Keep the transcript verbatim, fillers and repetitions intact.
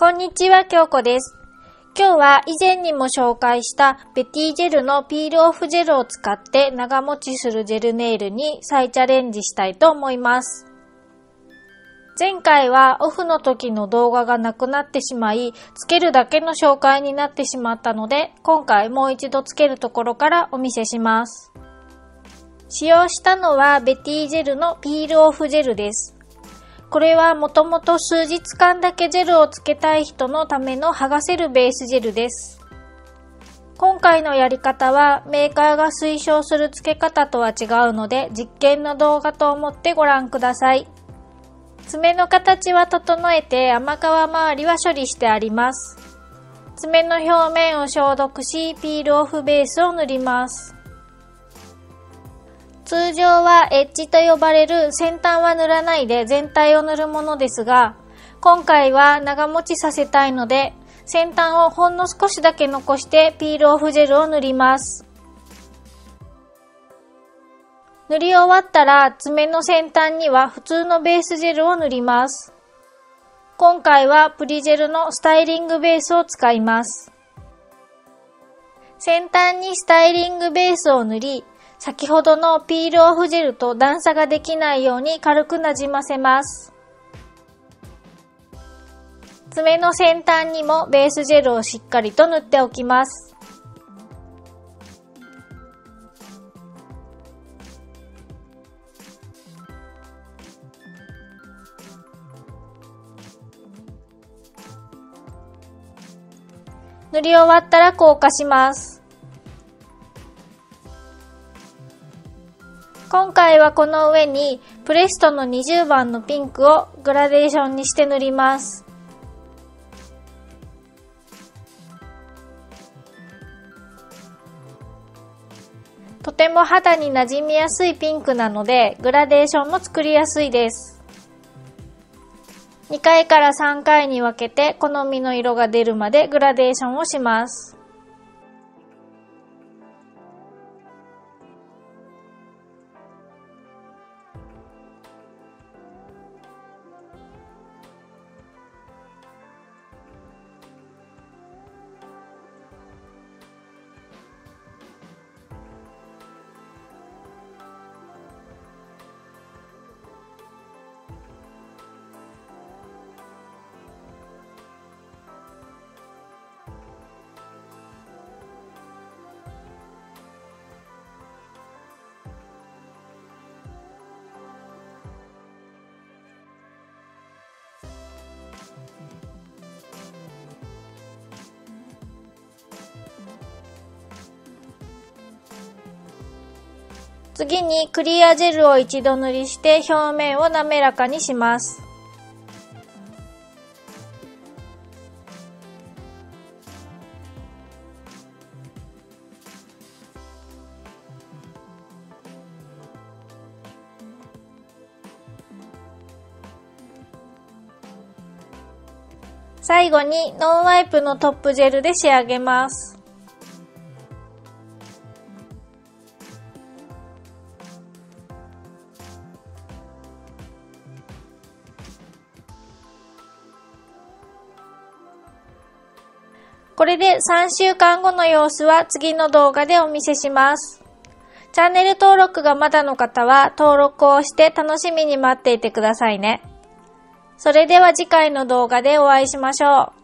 こんにちは、京子です。今日は以前にも紹介したベティジェルのピールオフジェルを使って長持ちするジェルネイルに再チャレンジしたいと思います。前回はオフの時の動画がなくなってしまい、つけるだけの紹介になってしまったので、今回もう一度つけるところからお見せします。使用したのはベティジェルのピールオフジェルです。これはもともと数日間だけジェルをつけたい人のための剥がせるベースジェルです。今回のやり方はメーカーが推奨するつけ方とは違うので実験の動画と思ってご覧ください。爪の形は整えて甘皮周りは処理してあります。爪の表面を消毒しピールオフベースを塗ります。通常はエッジと呼ばれる先端は塗らないで全体を塗るものですが、今回は長持ちさせたいので先端をほんの少しだけ残してピールオフジェルを塗ります。塗り終わったら爪の先端には普通のベースジェルを塗ります。今回はプリジェルのスタイリングベースを使います。先端にスタイリングベースを塗り、先ほどのピールオフジェルと段差ができないように軽くなじませます。爪の先端にもベースジェルをしっかりと塗っておきます。塗り終わったら硬化します。今回はこの上にプレストのにじゅうばんのピンクをグラデーションにして塗ります。とても肌になじみやすいピンクなのでグラデーションも作りやすいです。にかいからさんかいに分けて好みの色が出るまでグラデーションをします。次にクリアジェルを一度塗りして表面を滑らかにします。最後にノンワイプのトップジェルで仕上げます。これでさんしゅうかんごの様子は次の動画でお見せします。チャンネル登録がまだの方は登録をして楽しみに待っていてくださいね。それでは次回の動画でお会いしましょう。